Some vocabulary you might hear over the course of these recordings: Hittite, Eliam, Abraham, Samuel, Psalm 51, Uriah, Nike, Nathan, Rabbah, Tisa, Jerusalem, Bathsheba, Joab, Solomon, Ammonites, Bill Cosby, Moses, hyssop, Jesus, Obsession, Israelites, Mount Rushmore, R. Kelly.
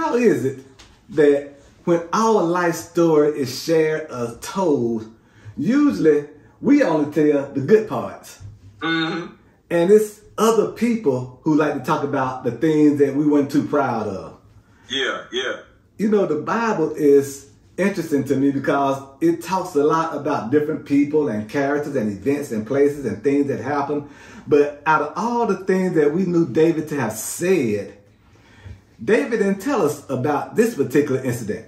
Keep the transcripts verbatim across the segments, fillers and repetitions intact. How is it that when our life story is shared or told, usually we only tell the good parts? Mm-hmm. And it's other people who like to talk about the things that we weren't too proud of. Yeah, yeah. You know, the Bible is interesting to me because it talks a lot about different people and characters and events and places and things that happen. But out of all the things that we knew David to have said, David didn't tell us about this particular incident.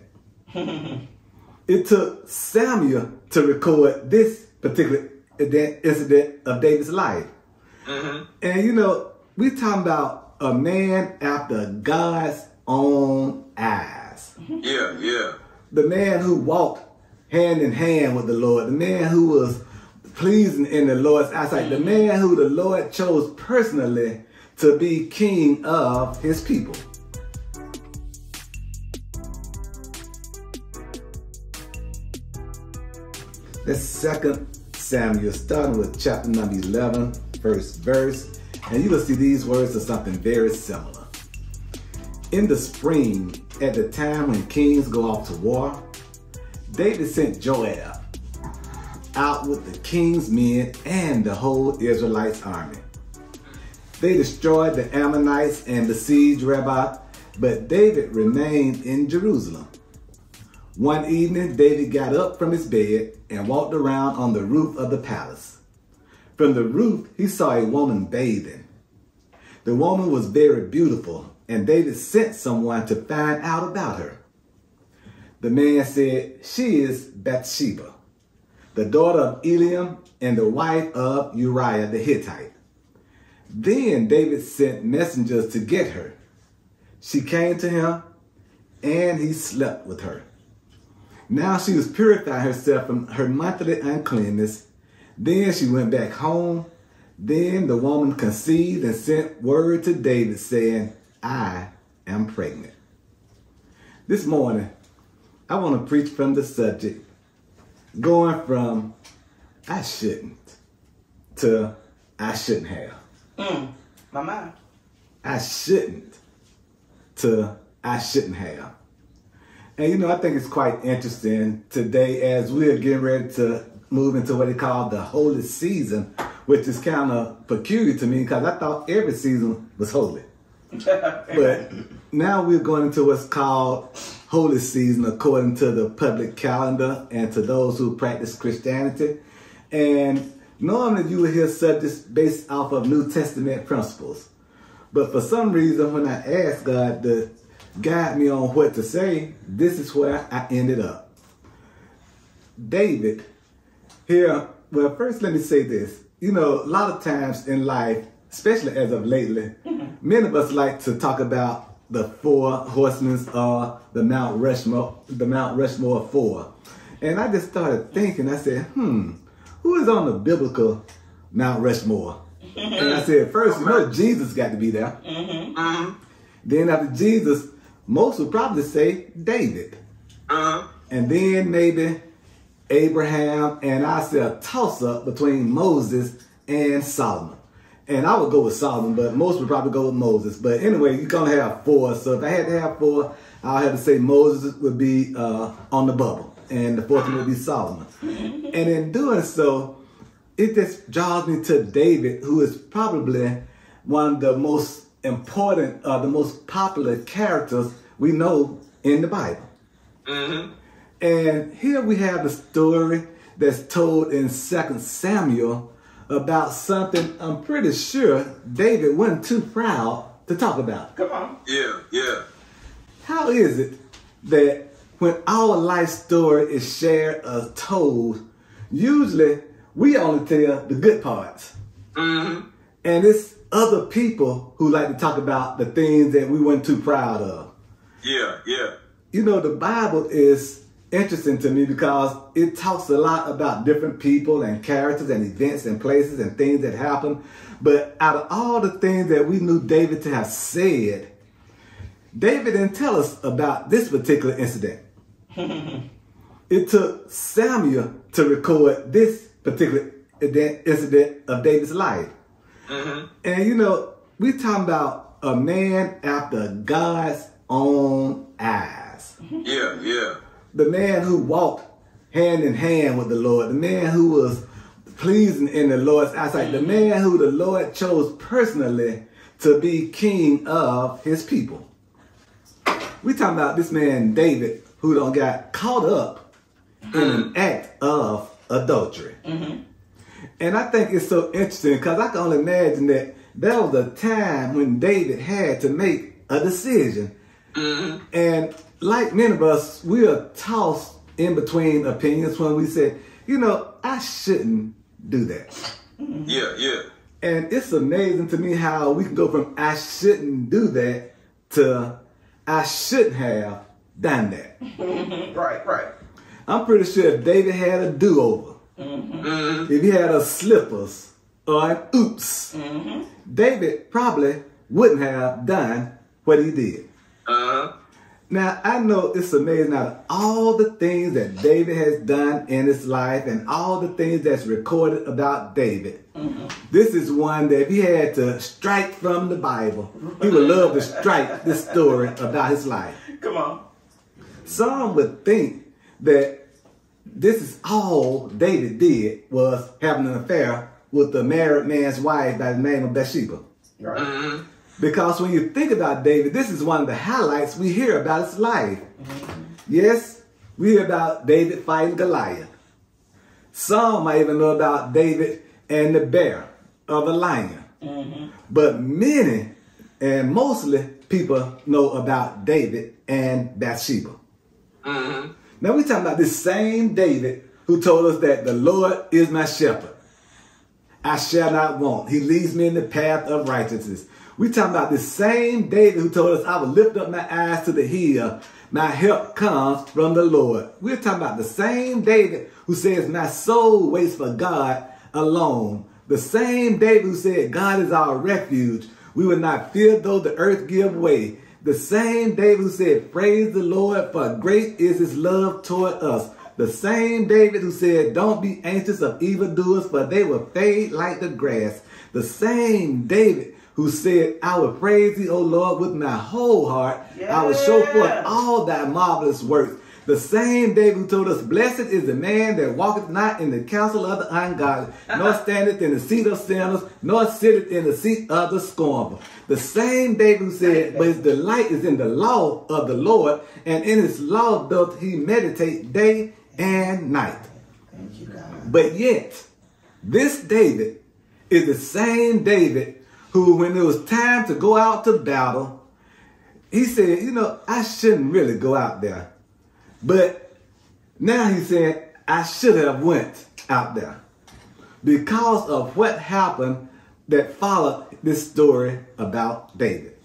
It took Samuel to record this particular incident of David's life. Mm-hmm. And you know, we talking about a man after God's own eyes. Yeah, yeah. The man who walked hand in hand with the Lord. The man who was pleasing in the Lord's eyesight. Mm-hmm. The man who the Lord chose personally to be king of his people. That's Second Samuel, starting with chapter number eleven, first verse, and you will see these words are something very similar. In the spring, at the time when kings go off to war, David sent Joab out with the king's men and the whole Israelites' army. They destroyed the Ammonites and besieged Rabbah, but David remained in Jerusalem. One evening, David got up from his bed and walked around on the roof of the palace. From the roof, he saw a woman bathing. The woman was very beautiful, and David sent someone to find out about her. The man said, "She is Bathsheba, the daughter of Eliam and the wife of Uriah the Hittite." Then David sent messengers to get her. She came to him, and he slept with her. Now she was purifying herself from her monthly uncleanness. Then she went back home. Then the woman conceived and sent word to David saying, "I am pregnant." This morning, I want to preach from the subject, going from I shouldn't to I shouldn't have. Mm, my mind. I shouldn't to I shouldn't have. And, you know, I think it's quite interesting today as we're getting ready to move into what they call the holy season, which is kind of peculiar to me because I thought every season was holy. But now we're going into what's called holy season according to the public calendar and to those who practice Christianity. And normally you would hear subjects based off of New Testament principles. But for some reason, when I asked God to guide me on what to say, this is where I ended up. David here, well, first let me say this. You know, a lot of times in life, especially as of lately, mm-hmm. many of us like to talk about the four horsemen or the Mount Rushmore, the Mount Rushmore four. And I just started thinking, I said, hmm, who is on the biblical Mount Rushmore? Mm-hmm. And I said, first, you know, Jesus got to be there. Mm-hmm. uh-huh. Then after Jesus, most would probably say David. Uh-huh. And then maybe Abraham, and I say a toss-up between Moses and Solomon. And I would go with Solomon, but most would probably go with Moses. But anyway, you're going to have four. So if I had to have four, I'll have to say Moses would be uh, on the bubble. And the fourth one would be Solomon. And in doing so, it just draws me to David, who is probably one of the most important, uh, the most popular characters we know in the Bible. Mm-hmm. And here we have a story that's told in Second Samuel about something I'm pretty sure David wasn't too proud to talk about. Come on. Yeah, yeah. How is it that when our life story is shared or told, usually we only tell the good parts? Mm-hmm. And it's other people who like to talk about the things that we weren't too proud of. Yeah, yeah. You know, the Bible is interesting to me because it talks a lot about different people and characters and events and places and things that happen. But out of all the things that we knew David to have said, David didn't tell us about this particular incident. It took Samuel to record this particular incident of David's life. Mm-hmm. And, you know, we're talking about a man after God's own eyes. Yeah, yeah. The man who walked hand in hand with the Lord, the man who was pleasing in the Lord's eyesight, the man who the Lord chose personally to be king of his people. We talking about this man David who done got caught up mm-hmm. in an act of adultery. Mm-hmm. And I think it's so interesting because I can only imagine that there was a time when David had to make a decision. Mm-hmm. And like many of us, we are tossed in between opinions when we say, you know, I shouldn't do that. Yeah, yeah. And it's amazing to me how we can go from I shouldn't do that to I should have done that. Right, right. I'm pretty sure if David had a do-over, mm-hmm. if he had a slippers or an oops, mm-hmm. David probably wouldn't have done what he did. Uh-huh. Now, I know it's amazing out of all the things that David has done in his life and all the things that's recorded about David. Mm-hmm. This is one that if he had to strike from the Bible, he would love to strike this story about his life. Come on. Some would think that this is all David did was having an affair with the married man's wife by the name of Bathsheba. Right. Mm-hmm. Because when you think about David, this is one of the highlights we hear about his life. Mm-hmm. Yes, we hear about David fighting Goliath. Some might even know about David and the bear or the lion. Mm-hmm. But many and mostly people know about David and Bathsheba. Mm-hmm. Now we're talking about this same David who told us that the Lord is my shepherd. I shall not want. He leads me in the path of righteousness. We're talking about this same David who told us, I will lift up my eyes to the hill. My help comes from the Lord. We're talking about the same David who says, my soul waits for God alone. The same David who said, God is our refuge. We will not fear though the earth give way. The same David who said, praise the Lord, for great is his love toward us. The same David who said, don't be anxious of evildoers, for they will fade like the grass. The same David who said, I will praise thee, O Lord, with my whole heart. Yeah. I will show forth all thy marvelous works. The same David who told us, blessed is the man that walketh not in the counsel of the ungodly, nor standeth in the seat of sinners, nor sitteth in the seat of the scornful. The same David who said, but his delight is in the law of the Lord, and in his law doth he meditate day and night. Thank you, God. But yet, this David is the same David who, when it was time to go out to battle, he said, you know, I shouldn't really go out there. But now he's saying, I should have went out there because of what happened that followed this story about David.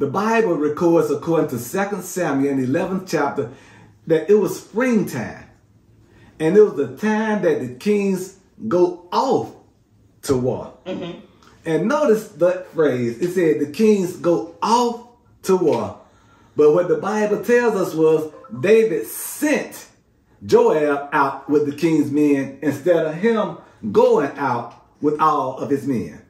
The Bible records, according to Second Samuel in the eleventh chapter, that it was springtime. And it was the time that the kings go off to war. Mm-hmm. And notice that phrase. It said the kings go off to war. But what the Bible tells us was David sent Joab out with the king's men instead of him going out with all of his men.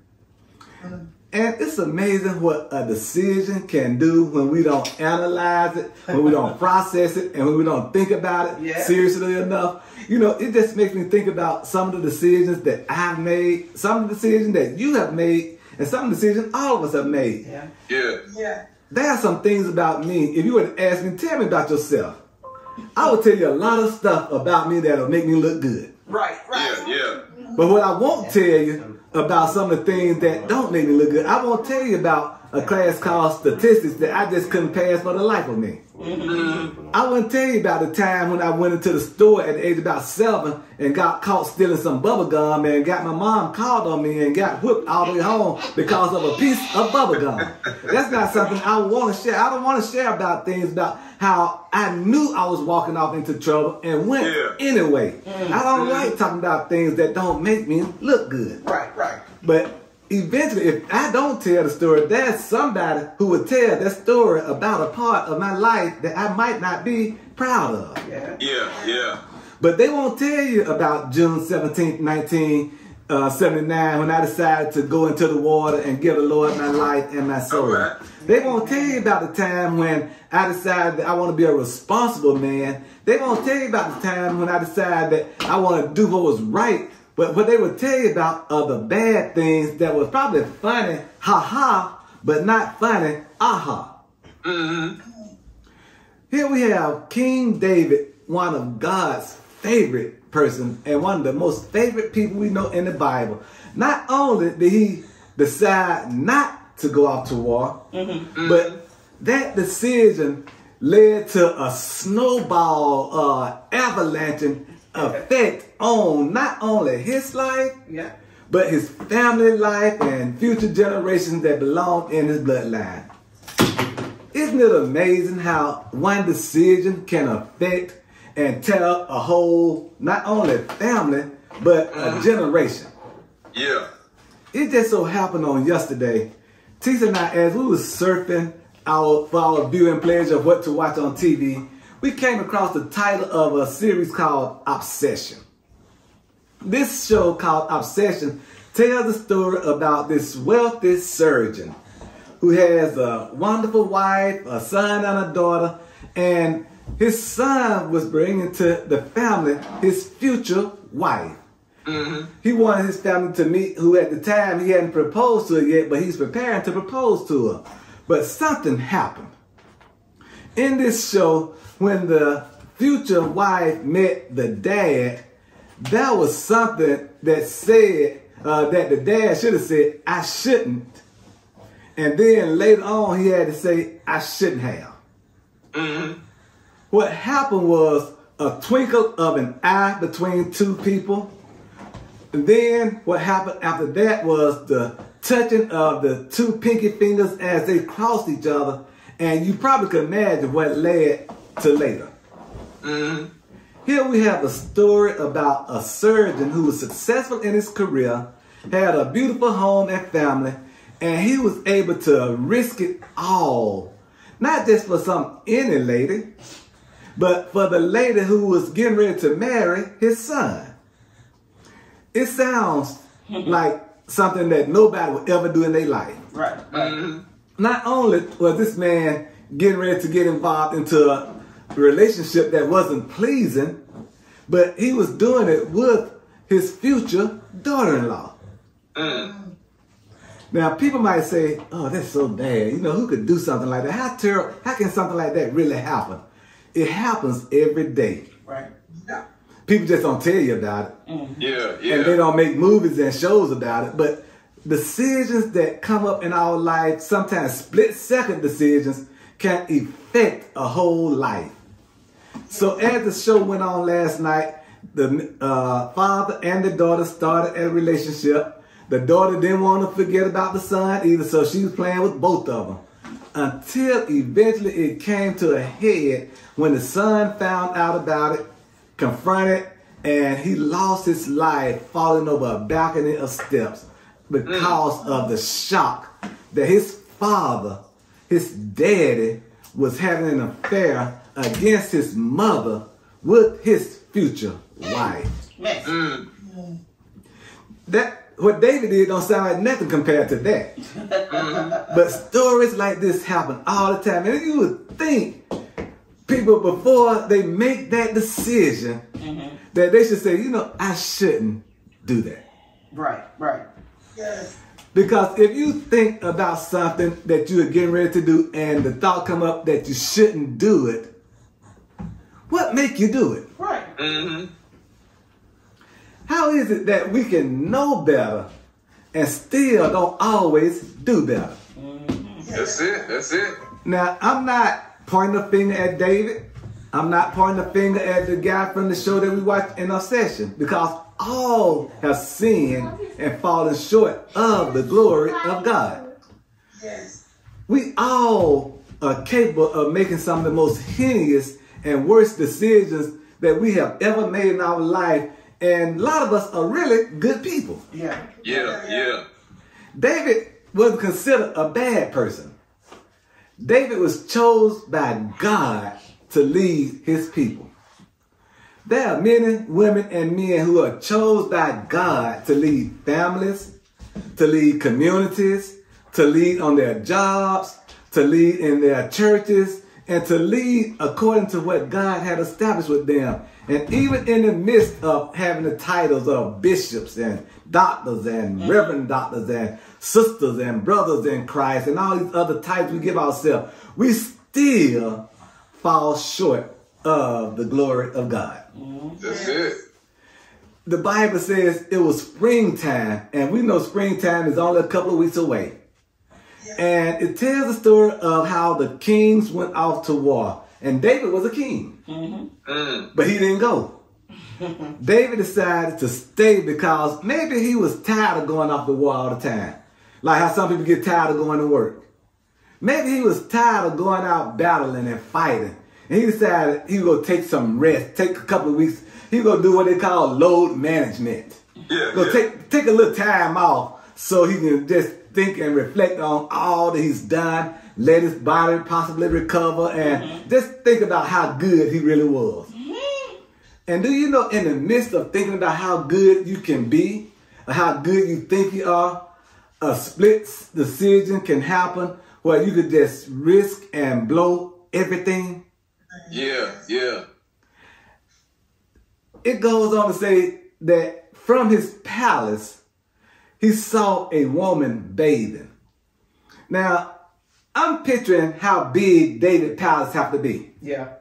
Mm-hmm. And it's amazing what a decision can do when we don't analyze it, when we don't process it, and when we don't think about it yeah. seriously enough. You know, it just makes me think about some of the decisions that I've made, some of the decisions that you have made, and some of the decisions all of us have made. Yeah. Yeah. Yeah. There are some things about me, if you were to ask me, tell me about yourself, I would tell you a lot of stuff about me that will make me look good. Right, right. Yeah, yeah. But what I won't tell you about some of the things that don't make me look good, I won't tell you about a class called statistics that I just couldn't pass for the life of me. Mm-hmm. I wouldn't tell you about the time when I went into the store at the age of about seven and got caught stealing some bubble gum and got my mom called on me and got whipped all the way home because of a piece of bubble gum. That's not something I want to share. I don't want to share about things about how I knew I was walking off into trouble and went yeah. anyway. Mm-hmm. I don't like talking about things that don't make me look good. Right, right. But eventually, if I don't tell the story, there's somebody who would tell that story about a part of my life that I might not be proud of. Yeah, yeah. yeah. But they won't tell you about June seventeenth, nineteen uh, seventy-nine, when I decided to go into the water and give the Lord my life and my soul. Right. They won't tell you about the time when I decided that I want to be a responsible man. They won't tell you about the time when I decided that I want to do what was right. But what they would tell you about are the bad things that was probably funny, ha-ha, but not funny, aha. Mm-hmm. Here we have King David, one of God's favorite person and one of the most favorite people we know in the Bible. Not only did he decide not to go off to war, mm-hmm. but that decision led to a snowball, uh, avalanche effect on not only his life, yeah. but his family life and future generations that belong in his bloodline. Isn't it amazing how one decision can affect and tear up a whole, not only family, but a generation? Yeah. It just so happened on yesterday, Tisa and I, as we were surfing our, for our viewing pleasure of what to watch on T V, we came across the title of a series called Obsession. This show called Obsession tells the story about this wealthy surgeon who has a wonderful wife, a son, and a daughter, and his son was bringing to the family his future wife. Mm-hmm. He wanted his family to meet, who at the time he hadn't proposed to her yet, but he's preparing to propose to her. But something happened. In this show, when the future wife met the dad, there was something that said, uh, that the dad should have said, I shouldn't. And then later on, he had to say, I shouldn't have. Mm-hmm. What happened was a twinkle of an eye between two people. And then what happened after that was the touching of the two pinky fingers as they crossed each other. And you probably can imagine what led to later. Mm-hmm. Here we have a story about a surgeon who was successful in his career, had a beautiful home and family, and he was able to risk it all. Not just for some any lady, but for the lady who was getting ready to marry his son. It sounds like something that nobody would ever do in their life. Right. right. Mm-hmm. Not only was this man getting ready to get involved into a relationship that wasn't pleasing, but he was doing it with his future daughter-in-law. Mm. Now, people might say, oh, that's so bad. You know, who could do something like that? How terrible, how can something like that really happen? It happens every day. Right. Yeah. People just don't tell you about it. Mm-hmm. Yeah, yeah. And they don't make movies and shows about it. But decisions that come up in our life, sometimes split-second decisions, can affect a whole life. So as the show went on last night, the uh, father and the daughter started a relationship. The daughter didn't want to forget about the son either, so she was playing with both of them. Until eventually it came to a head when the son found out about it, confronted, and he lost his life falling over a balcony of steps because of the shock that his father, his daddy, was having an affair against his mother with his future wife. Mm. That... What David did don't sound like nothing compared to that. But stories like this happen all the time. And you would think people, before they make that decision, mm-hmm. that they should say, you know, I shouldn't do that. Right, right. Yes. Because if you think about something that you are getting ready to do and the thought come up that you shouldn't do it, what make you do it? Right. Mm-hmm. How is it that we can know better and still don't always do better? That's it. That's it. Now, I'm not pointing a finger at David. I'm not pointing a finger at the guy from the show that we watched in Obsession, because all have sinned and fallen short of the glory of God. Yes. We all are capable of making some of the most heinous and worst decisions that we have ever made in our life. And a lot of us are really good people. Yeah. Yeah, yeah. David wasn't considered a bad person. David was chosen by God to lead his people. There are many women and men who are chosen by God to lead families, to lead communities, to lead on their jobs, to lead in their churches, and to lead according to what God had established with them. And even in the midst of having the titles of bishops and doctors and mm-hmm. reverend doctors and sisters and brothers in Christ and all these other titles we give ourselves, we still fall short of the glory of God. Mm-hmm. That's it. The Bible says it was springtime, and we know springtime is only a couple of weeks away. And it tells the story of how the kings went off to war. And David was a king. Mm-hmm. mm. But he didn't go. David decided to stay because maybe he was tired of going off to war all the time. Like how some people get tired of going to work. Maybe he was tired of going out battling and fighting. And he decided he was going to take some rest, take a couple of weeks. He was going to do what they call load management. Yeah, so yeah. Take, take a little time off so he can just think and reflect on all that he's done, let his body possibly recover, and mm-hmm. just think about how good he really was. Mm-hmm. And do you know, in the midst of thinking about how good you can be, or how good you think you are, a split decision can happen where you could just risk and blow everything? Yeah, yeah. It goes on to say that from his palace, he saw a woman bathing. Now, I'm picturing how big David's palace have to be. Yeah.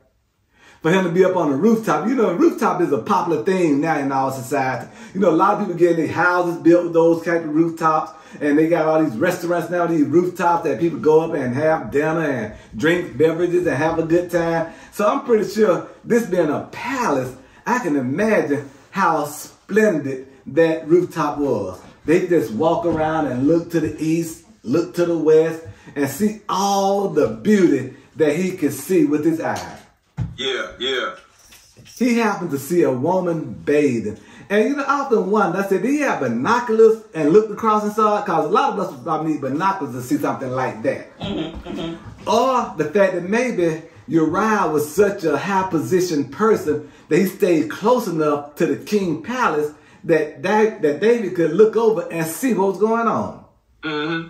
For him to be up on the rooftop. You know, rooftop is a popular thing now in our society. You know, a lot of people getting their houses built with those type of rooftops. And they got all these restaurants now, these rooftops that people go up and have dinner and drink beverages and have a good time. So I'm pretty sure this being a palace, I can imagine how splendid that rooftop was. They just walk around and look to the east, look to the west, and see all the beauty that he could see with his eyes. Yeah, yeah. He happened to see a woman bathing. And you know, I often wonder, I said, did he have binoculars and looked across and saw it? Because a lot of us probably need binoculars to see something like that. Mm-hmm, mm-hmm. Or the fact that maybe Uriah was such a high-positioned person that he stayed close enough to the king's palace That, that, that David could look over and see what was going on. Mm-hmm.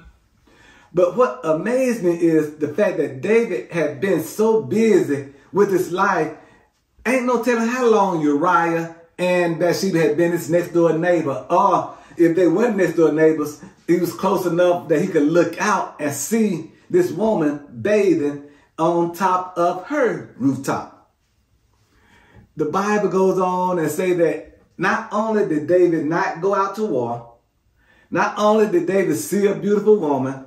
But what amazed me is the fact that David had been so busy with his life. Ain't no telling how long Uriah and Bathsheba had been his next door neighbor. Or if they weren't next door neighbors, he was close enough that he could look out and see this woman bathing on top of her rooftop. The Bible goes on and say that not only did David not go out to war, not only did David see a beautiful woman,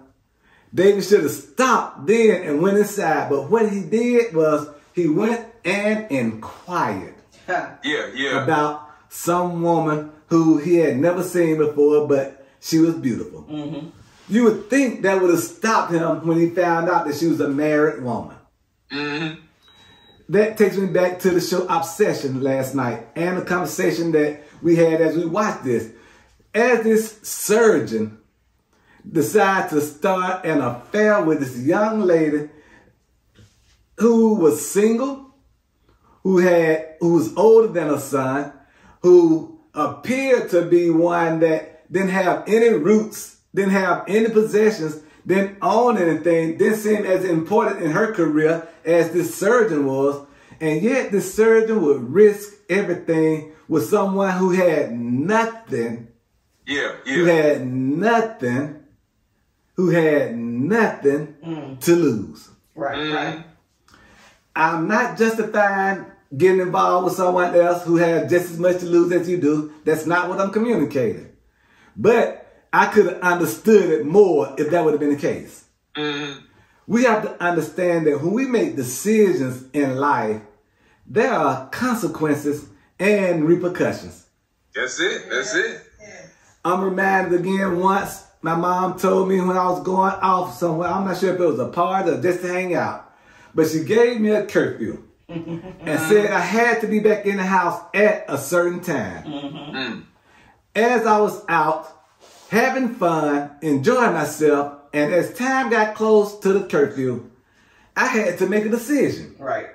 David should have stopped then and went inside. But what he did was he went and inquired yeah, yeah. about some woman who he had never seen before, but she was beautiful. Mm-hmm. You would think that would have stopped him when he found out that she was a married woman. Mm-hmm. That takes me back to the show Obsession last night and the conversation that we had as we watched this. As this surgeon decided to start an affair with this young lady who was single, who had, who was older than her son, who appeared to be one that didn't have any roots, didn't have any possessions, didn't own anything, didn't seem as important in her career as this surgeon was, and yet this surgeon would risk everything with someone who had nothing, yeah, yeah. who had nothing, who had nothing mm. to lose. Right, mm. right. I'm not justifying getting involved with someone else who has just as much to lose as you do. That's not what I'm communicating. But I could have understood it more if that would have been the case. Mm-hmm. We have to understand that when we make decisions in life, there are consequences and repercussions. That's it. That's it. I'm reminded again once my mom told me when I was going off somewhere, I'm not sure if it was a party or just to hang out, but she gave me a curfew and said I had to be back in the house at a certain time. Mm-hmm. Mm. As I was out, having fun, enjoying myself, and as time got close to the curfew, I had to make a decision. Right.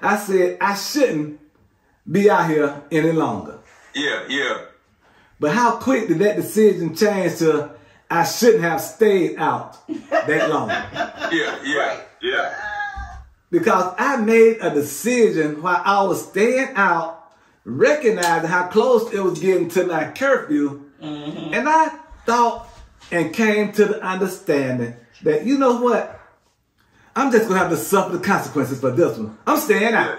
I said I shouldn't be out here any longer. Yeah, yeah. But how quick did that decision change to, I shouldn't have stayed out that long? Yeah, yeah, yeah. Because I made a decision while I was staying out, recognizing how close it was getting to my curfew. Mm-hmm. And I thought and came to the understanding that, you know what? I'm just going to have to suffer the consequences for this one. I'm staying out.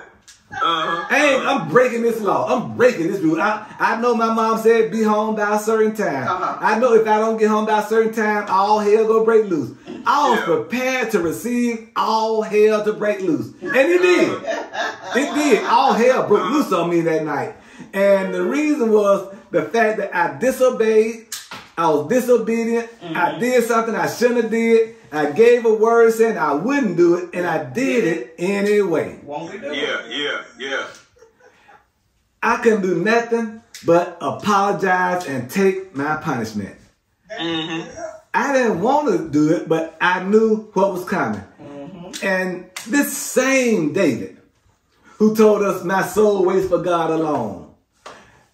Uh-huh. Hey, I'm breaking this law. I'm breaking this rule. I, I know my mom said be home by a certain time. Uh-huh. I know if I don't get home by a certain time, all hell gonna break loose. I was yeah. prepared to receive all hell to break loose. And it did. Uh-huh. It did. All hell broke loose on me that night. And the reason was the fact that I disobeyed. I was disobedient. Mm-hmm. I did something I shouldn't have did. I gave a word saying I wouldn't do it, and I did it anyway. Won't we do it? Yeah, yeah, yeah. I can do nothing but apologize and take my punishment. Mm-hmm. I didn't want to do it, but I knew what was coming. Mm-hmm. And this same David, who told us, my soul waits for God alone.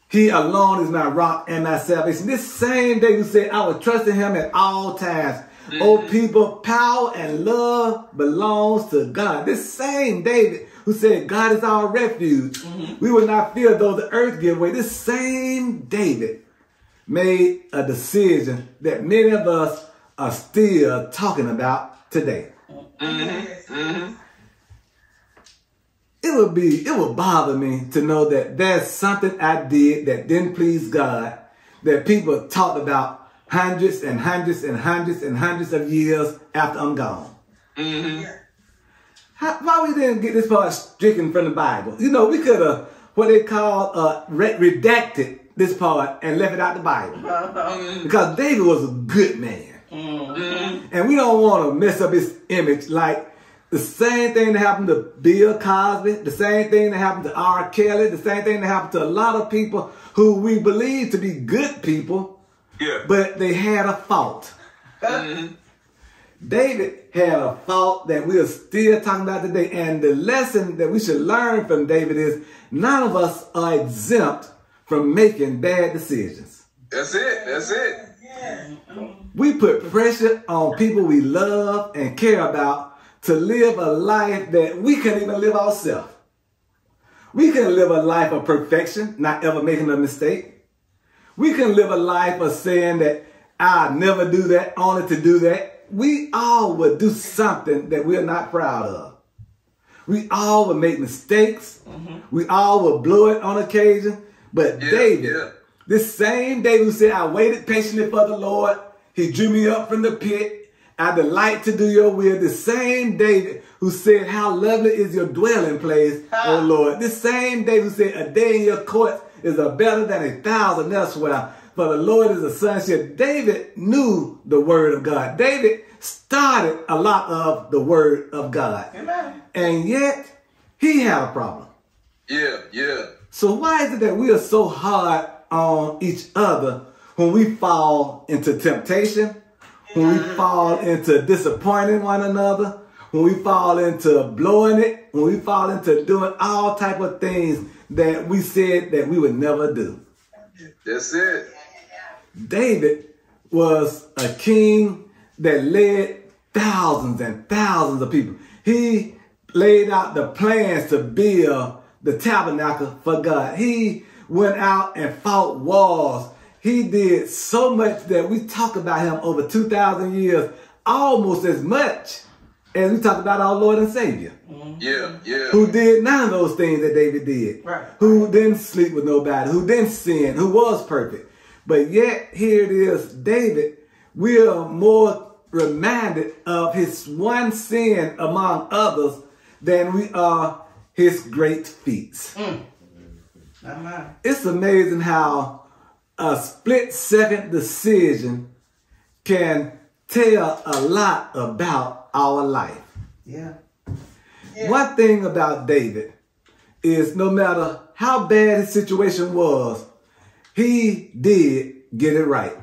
He alone is my rock and my salvation. This same David said, I would trust in him at all times. Mm-hmm. Oh, people, power and love belongs to God. This same David who said, God is our refuge. Mm-hmm. We will not fear though the earth give way. This same David made a decision that many of us are still talking about today. Mm-hmm. Mm-hmm. It would be, it would bother me to know that there's something I did that didn't please God, that people talked about hundreds and hundreds and hundreds and hundreds of years after I'm gone. Mm-hmm. How, why we didn't get this part stricken from the Bible? You know, we could have, what they call, uh, redacted this part and left it out the Bible. Mm-hmm. Because David was a good man. Mm-hmm. And we don't want to mess up his image, like the same thing that happened to Bill Cosby, the same thing that happened to R. Kelly, the same thing that happened to a lot of people who we believe to be good people. Yeah. But they had a fault. Mm-hmm. David had a fault that we are still talking about today. And the lesson that we should learn from David is none of us are exempt from making bad decisions. That's it. That's it. Yeah. We put pressure on people we love and care about to live a life that we couldn't even live ourselves. We couldn't live a life of perfection, not ever making a mistake. We can live a life of saying that I'll never do that, only to do that. We all will do something that we're not proud of. We all will make mistakes. Mm-hmm. We all will blow it on occasion. But yeah, David, yeah. this same David who said, I waited patiently for the Lord. He drew me up from the pit. I delight to do your will. The same David who said, how lovely is your dwelling place, ah. O Lord. This same David who said, a day in your courts is a better than a thousand elsewhere, for the Lord is a sonship. David knew the word of God. David started a lot of the word of God. Amen. And yet, he had a problem. Yeah, yeah. So why is it that we are so hard on each other when we fall into temptation, when we fall into disappointing one another, when we fall into blowing it, when we fall into doing all type of things that we said that we would never do? That's it. David was a king that led thousands and thousands of people. He laid out the plans to build the tabernacle for God. He went out and fought wars. He did so much that we talk about him over two thousand years, almost as much as we talk about our Lord and Savior. Mm-hmm. Yeah, yeah. Who did none of those things that David did. Right. Who didn't sleep with nobody. Who didn't sin. Who was perfect. But yet, here it is, David, we are more reminded of his one sin among others than we are his great feats. Mm. Mm-hmm. It's amazing how a split-second decision can tell a lot about our life. Yeah. yeah. One thing about David is no matter how bad his situation was, he did get it right.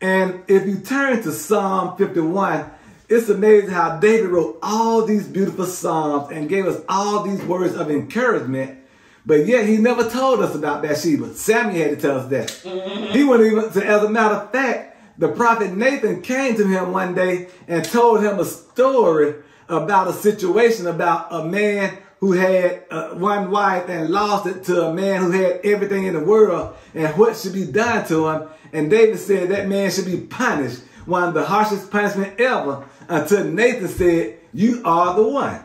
And if you turn to Psalm fifty-one, it's amazing how David wrote all these beautiful psalms and gave us all these words of encouragement. But yet he never told us about Bathsheba. Samuel had to tell us that. Mm-hmm. He wouldn't even, so as a matter of fact, the prophet Nathan came to him one day and told him a story about a situation about a man who had uh, one wife and lost it to a man who had everything in the world and what should be done to him. And David said that man should be punished, one of the harshest punishment ever, until Nathan said, you are the one.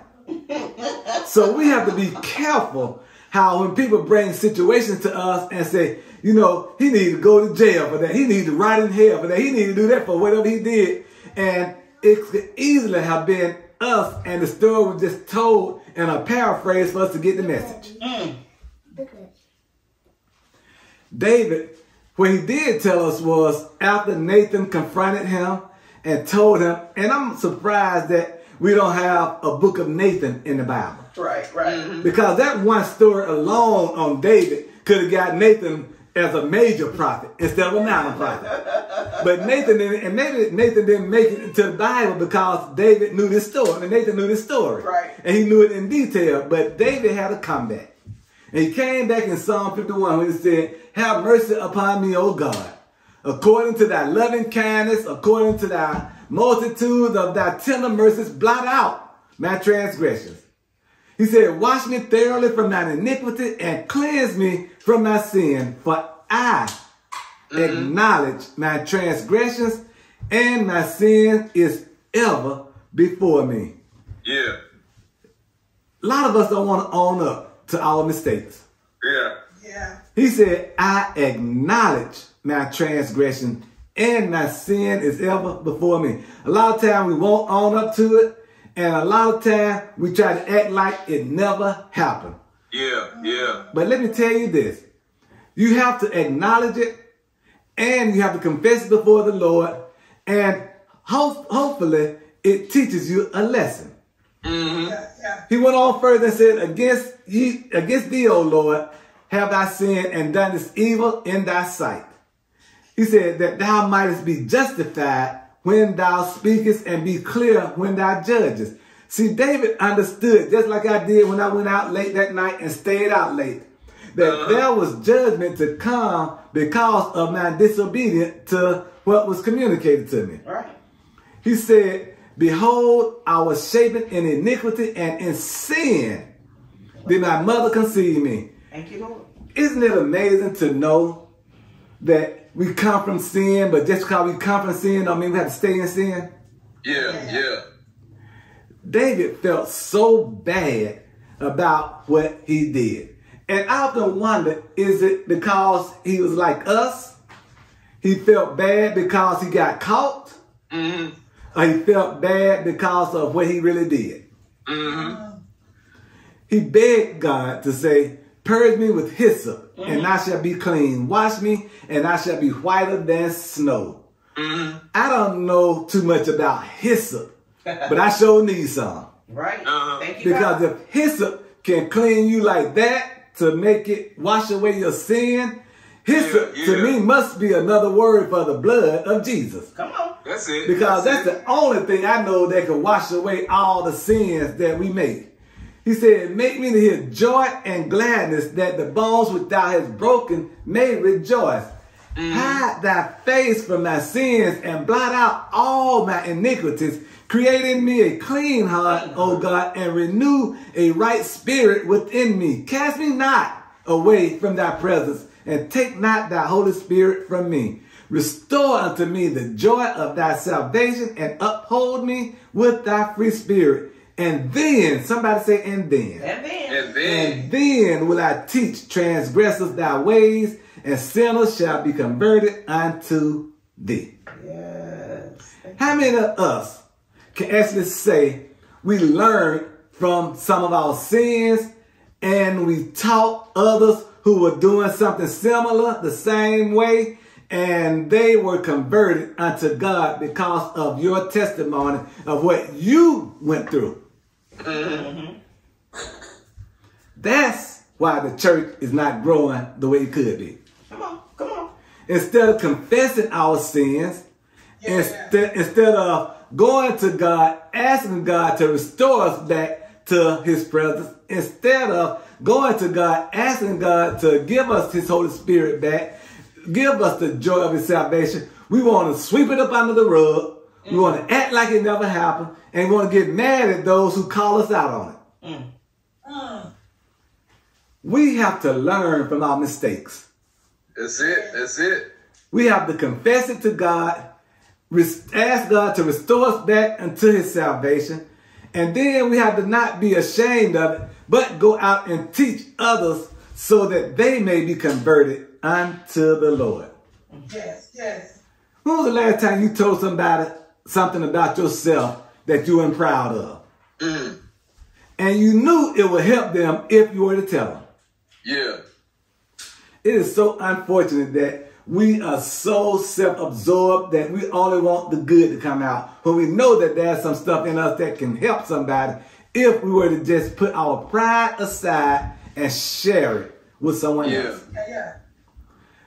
So we have to be careful how when people bring situations to us and say, you know, he needs to go to jail for that. He needs to rot in hell for that. He needs to do that for whatever he did. And it could easily have been us, and the story was just told and a paraphrase for us to get the message. Mm. David, what he did tell us was after Nathan confronted him and told him, and I'm surprised that we don't have a book of Nathan in the Bible. Right, right. Mm-hmm. Because that one story alone on David could have got Nathan as a major prophet instead of a minor prophet. But Nathan didn't, and maybe Nathan didn't make it into the Bible because David knew this story. I mean, Nathan knew this story. Right. And he knew it in detail. But David had a comeback. And he came back in Psalm fifty-one when he said, have mercy upon me, O God, according to thy loving kindness, according to thy multitude of thy tender mercies, blot out my transgressions. He said, wash me thoroughly from mine iniquity and cleanse me from my sin, for I mm-hmm. acknowledge my transgressions and my sin is ever before me. Yeah. A lot of us don't want to own up to our mistakes. Yeah. Yeah. He said, I acknowledge my transgression and my sin is ever before me. A lot of times we won't own up to it. And a lot of times we try to act like it never happened. Yeah, yeah. But let me tell you this. You have to acknowledge it and you have to confess it before the Lord. And ho hopefully it teaches you a lesson. Mm-hmm. Yeah, yeah. He went on further and said, against, ye, against thee, O Lord, have I sinned and done this evil in thy sight. He said that thou mightest be justified when thou speakest and be clear when thou judgest. See, David understood, just like I did when I went out late that night and stayed out late, that uh-huh. there was judgment to come because of my disobedience to what was communicated to me. Right. He said, behold, I was shapen in iniquity and in sin did my mother conceive me. Thank you, Lord. Isn't it amazing to know that we come from sin, but just because we come from sin, don't mean we have to stay in sin? Yeah, yeah. David felt so bad about what he did. And I often wonder, is it because he was like us? He felt bad because he got caught? Mm-hmm. Or he felt bad because of what he really did? Mm-hmm. He begged God to say, purge me with hyssop, mm-hmm. and I shall be clean. Wash me, and I shall be whiter than snow. Mm-hmm. I don't know too much about hyssop, but I sure need some. Right. Uh-huh. Thank you, because God. If hyssop can clean you like that to make it wash away your sin, hyssop yeah, yeah. to me must be another word for the blood of Jesus. Come on. That's it. Because that's, that's it. The only thing I know that can wash away all the sins that we make. He said, make me to hear joy and gladness that the bones which thou hast broken may rejoice. Mm. Hide thy face from my sins and blot out all my iniquities. Create in me a clean heart, O God, and renew a right spirit within me. Cast me not away from thy presence and take not thy Holy Spirit from me. Restore unto me the joy of thy salvation and uphold me with thy free spirit. And then, somebody say, and then. And then. And then. And then will I teach transgressors thy ways, and sinners shall be converted unto thee. Yes. How many of us can actually say we learned from some of our sins and we taught others who were doing something similar, the same way, and they were converted unto God because of your testimony of what you went through? Mm-hmm. That's why the church is not growing the way it could be. Come on, come on. Instead of confessing our sins, yeah. instead, instead of going to God, asking God to restore us back to his presence instead of going to God, asking God to give us his Holy Spirit back, give us the joy of his salvation. We want to sweep it up under the rug. Mm. We want to act like it never happened. And we want to get mad at those who call us out on it. Mm. Mm. We have to learn from our mistakes. That's it. That's it. We have to confess it to God, ask God to restore us back unto his salvation. And then we have to not be ashamed of it, but go out and teach others so that they may be converted unto the Lord. Yes, yes. When was the last time you told somebody something about yourself that you weren't proud of? Mm. And you knew it would help them if you were to tell them. Yeah. It is so unfortunate that we are so self-absorbed that we only want the good to come out, when we know that there's some stuff in us that can help somebody if we were to just put our pride aside and share it with someone yeah. else. Yeah, yeah.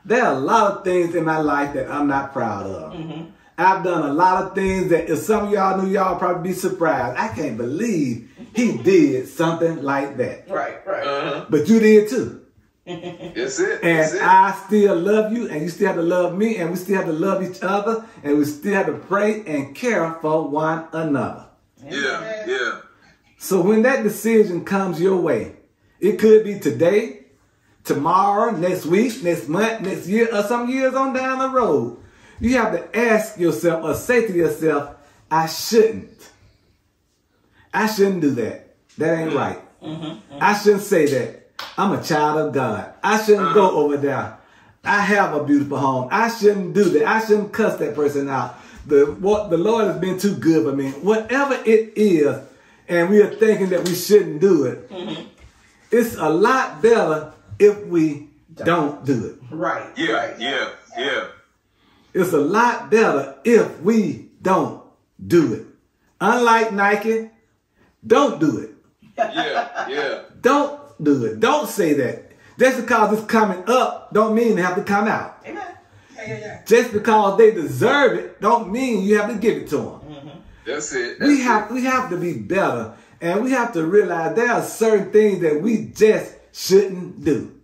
There are a lot of things in my life that I'm not proud of. Mm-hmm. I've done a lot of things that if some of y'all knew, y'all probably be surprised. I can't believe he did something like that. Right, right. Uh-huh. But you did too. That's it. And that's it. I still love you, and you still have to love me, and we still have to love each other, and we still have to pray and care for one another. Yeah, yeah. So when that decision comes your way, it could be today, tomorrow, next week, next month, next year, or some years on down the road. You have to ask yourself or say to yourself, I shouldn't. I shouldn't do that. That ain't right. Mm-hmm, mm-hmm. I shouldn't say that. I'm a child of God. I shouldn't uh-huh. go over there. I have a beautiful home. I shouldn't do that. I shouldn't cuss that person out. The, what, the Lord has been too good for me. Whatever it is, and we are thinking that we shouldn't do it, mm-hmm. it's a lot better if we don't do it. Right. Yeah, right. yeah, yeah. It's a lot better if we don't do it. Unlike Nike, don't do it. Yeah, yeah. Don't do it. Don't say that. Just because it's coming up don't mean they have to come out. Amen. Yeah, yeah, yeah. Just because they deserve it don't mean you have to give it to them. Mm-hmm. That's it. That's we have it. We have to be better, and we have to realize there are certain things that we just shouldn't do.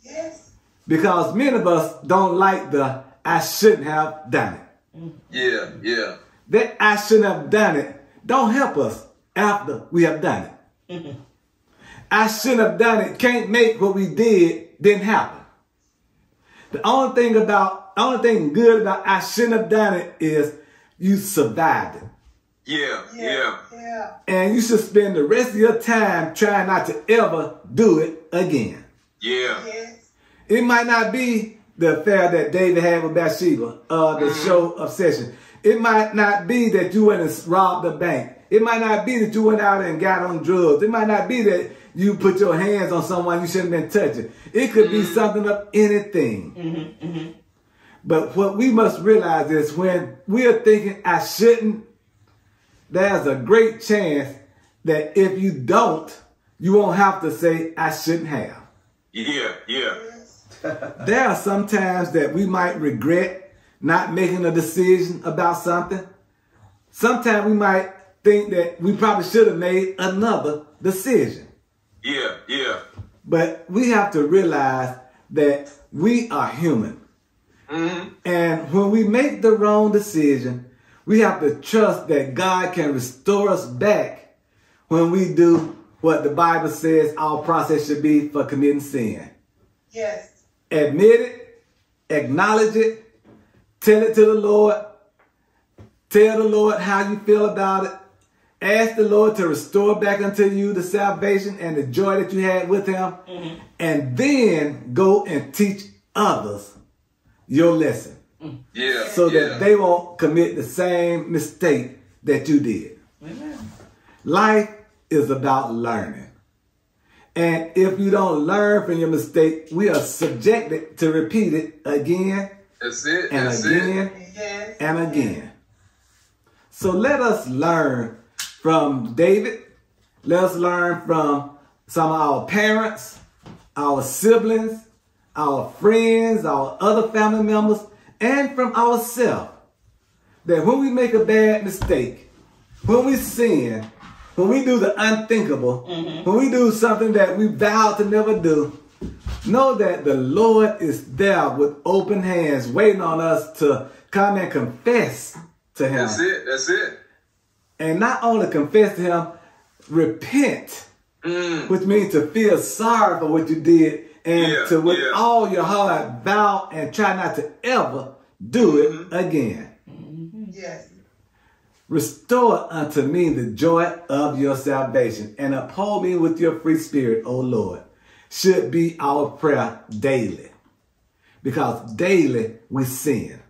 Yes. Because many of us don't like the I shouldn't have done it. Yeah, yeah. That I shouldn't have done it don't help us after we have done it. I shouldn't have done it can't make what we did didn't happen. The only thing about, only thing good about I shouldn't have done it is you survived it. Yeah, yeah, yeah. And you should spend the rest of your time trying not to ever do it again. Yeah. Yes. It might not be the affair that David had with Bathsheba, uh, the mm-hmm. show Obsession. It might not be that you went and robbed the bank. It might not be that you went out and got on drugs. It might not be that you put your hands on someone you shouldn't have been touching. It could mm-hmm. be something of anything. Mm-hmm. Mm-hmm. But what we must realize is when we are thinking, I shouldn't, there's a great chance that if you don't, you won't have to say, I shouldn't have. Yeah, yeah. There are some times that we might regret not making a decision about something. Sometimes we might think that we probably should have made another decision. Yeah, yeah. But we have to realize that we are human. Mm-hmm. And when we make the wrong decision, we have to trust that God can restore us back when we do what the Bible says our process should be for committing sin. Yes. Admit it, acknowledge it, tell it to the Lord, tell the Lord how you feel about it, ask the Lord to restore back unto you the salvation and the joy that you had with him, mm-hmm. and then go and teach others your lesson. Yeah, so yeah. that they won't commit the same mistake that you did. Amen. Life is about learning. And if you don't learn from your mistake, we are subjected to repeat it again That's it. and That's again it. and again. So let us learn from David. Let us learn from some of our parents, our siblings, our friends, our other family members, and from ourselves. That when we make a bad mistake, when we sin, when we do the unthinkable, mm-hmm. when we do something that we vowed to never do, know that the Lord is there with open hands waiting on us to come and confess to him. That's it. That's it. And not only confess to him, repent, mm. which means to feel sorry for what you did and yeah, to with yeah. all your heart vow and try not to ever do it mm-hmm. again. Mm-hmm. Yes. Restore unto me the joy of your salvation and uphold me with your free spirit, O Lord, should be our prayer daily. Because daily we sin.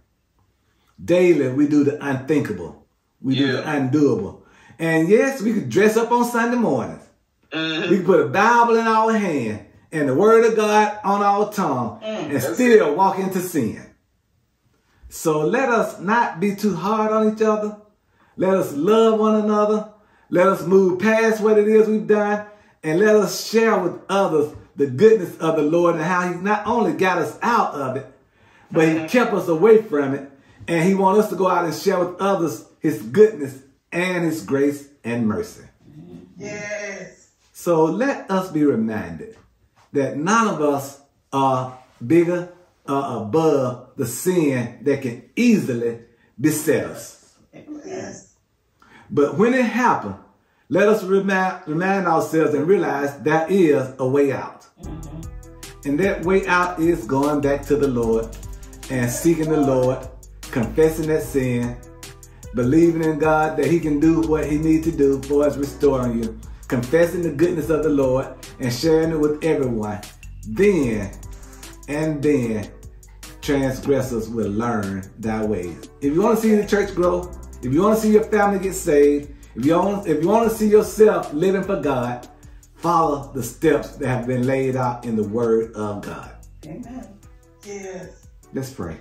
Daily we do the unthinkable. We yeah. do the undoable. And yes, we could dress up on Sunday mornings. Mm-hmm. We could put a Bible in our hand and the word of God on our tongue mm, and still it. walk into sin. So let us not be too hard on each other. Let us love one another. Let us move past what it is we've done. And let us share with others the goodness of the Lord and how he's not only got us out of it, but he kept us away from it. And he wants us to go out and share with others his goodness and his grace and mercy. Yes. So let us be reminded that none of us are bigger or above the sin that can easily beset us. Yes. But when it happened, let us remind, remind ourselves and realize that is a way out. Mm-hmm. And that way out is going back to the Lord and seeking the Lord, confessing that sin, believing in God that he can do what he needs to do for us, restoring you, confessing the goodness of the Lord and sharing it with everyone. Then and then transgressors will learn thy ways. If you want to see the church grow, if you want to see your family get saved, if you want, if you want to see yourself living for God, follow the steps that have been laid out in the Word of God. Amen. Yes. Let's pray.